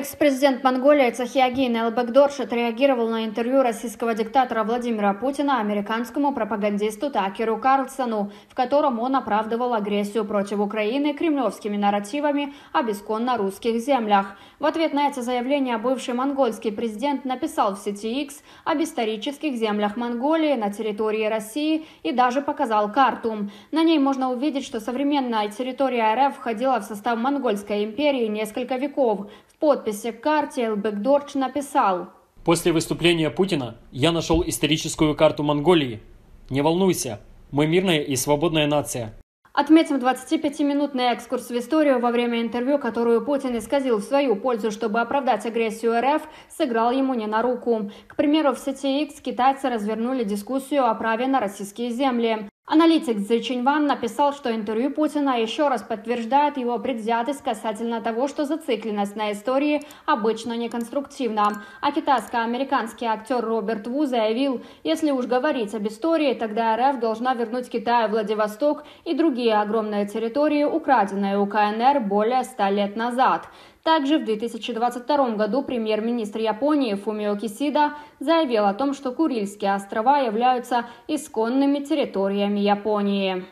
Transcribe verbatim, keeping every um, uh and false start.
Экс-президент Монголии Цахиагийн Элбегдорж отреагировал на интервью российского диктатора Владимира Путина американскому пропагандисту Такеру Карлсону, в котором он оправдывал агрессию против Украины кремлевскими нарративами о бесконно русских землях. В ответ на эти заявления бывший монгольский президент написал в сети X об исторических землях Монголии на территории России и даже показал карту. На ней можно увидеть, что современная территория эр эф входила в состав Монгольской империи несколько веков. В подписи к карте Элбегдорж написал: «После выступления Путина я нашел историческую карту Монголии. Не волнуйся, мы мирная и свободная нация». Отметим двадцатипятиминутный экскурс в историю. Во время интервью, которую Путин исказил в свою пользу, чтобы оправдать агрессию эр эф, сыграл ему не на руку. К примеру, в сети X китайцы развернули дискуссию о праве на российские земли. Аналитик Цзэчиньван написал, что интервью Путина еще раз подтверждает его предвзятость касательно того, что зацикленность на истории обычно неконструктивна. А китайско-американский актер Роберт Ву заявил: если уж говорить об истории, тогда эр эф должна вернуть Китаю Владивосток и другие огромные территории, украденные у ка эн эр более ста лет назад. Также в две тысячи двадцать втором году премьер-министр Японии Фумио Кисида заявил о том, что Курильские острова являются исконными территориями Японии.